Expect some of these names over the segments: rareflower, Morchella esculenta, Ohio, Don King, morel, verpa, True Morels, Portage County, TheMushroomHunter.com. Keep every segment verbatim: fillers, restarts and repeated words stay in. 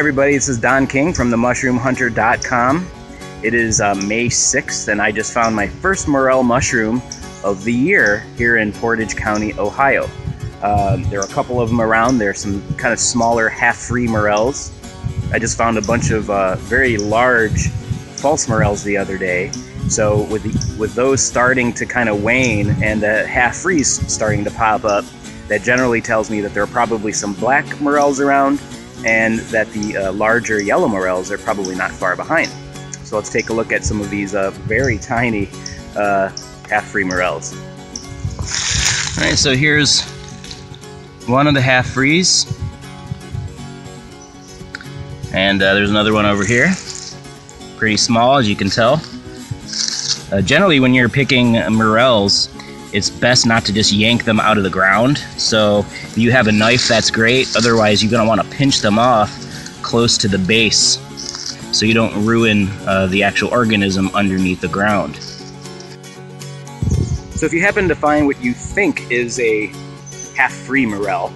Hi everybody, this is Don King from the mushroom hunter dot com. It is uh, May sixth and I just found my first morel mushroom of the year here in Portage County, Ohio. Um, there are a couple of them around. There's some kind of smaller half-free morels. I just found a bunch of uh, very large false morels the other day. So with, the, with those starting to kind of wane and the half-frees starting to pop up, that generally tells me that there are probably some black morels around, and that the uh, larger yellow morels are probably not far behind. So let's take a look at some of these uh, very tiny uh, half-free morels. All right, so here's one of the half-frees. And uh, there's another one over here. Pretty small, as you can tell. Uh, generally, when you're picking morels, it's best not to just yank them out of the ground. So if you have a knife, that's great. Otherwise, you're gonna wanna pinch them off close to the base so you don't ruin uh, the actual organism underneath the ground. So if you happen to find what you think is a half-free morel,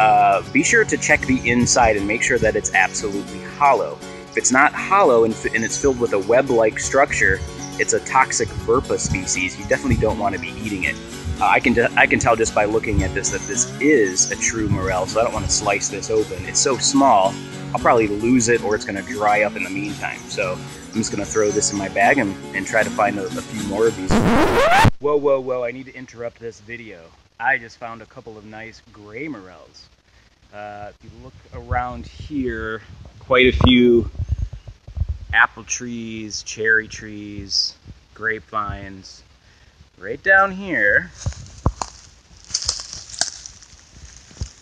uh, be sure to check the inside and make sure that it's absolutely hollow. If it's not hollow and, and it's filled with a web-like structure, it's a toxic verpa species. You definitely don't want to be eating it. Uh, I can I can tell just by looking at this that this is a true morel, so I don't want to slice this open. It's so small, I'll probably lose it or it's going to dry up in the meantime. So I'm just going to throw this in my bag and, and try to find a, a few more of these. Whoa, whoa, whoa, I need to interrupt this video. I just found a couple of nice gray morels. Uh, if you look around here, quite a few apple trees, cherry trees, grapevines. Right down here,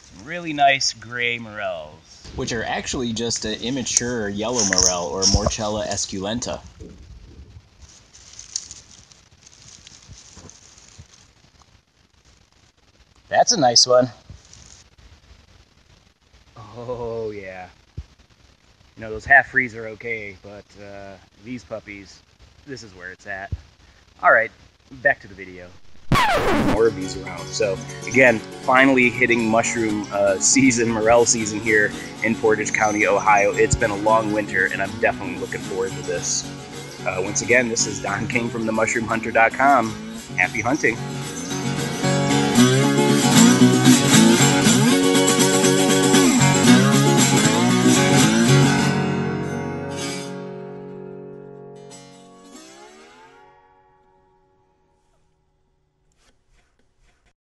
some really nice gray morels, which are actually just an immature yellow morel or Morchella esculenta. That's a nice one. Oh yeah. You know, those half-frees are okay, but uh, these puppies, this is where it's at. All right, back to the video. More of these around. So again, finally hitting mushroom uh, season, morel season here in Portage County, Ohio. It's been a long winter, and I'm definitely looking forward to this. Uh, once again, this is Don King from the mushroom hunter dot com. Happy hunting.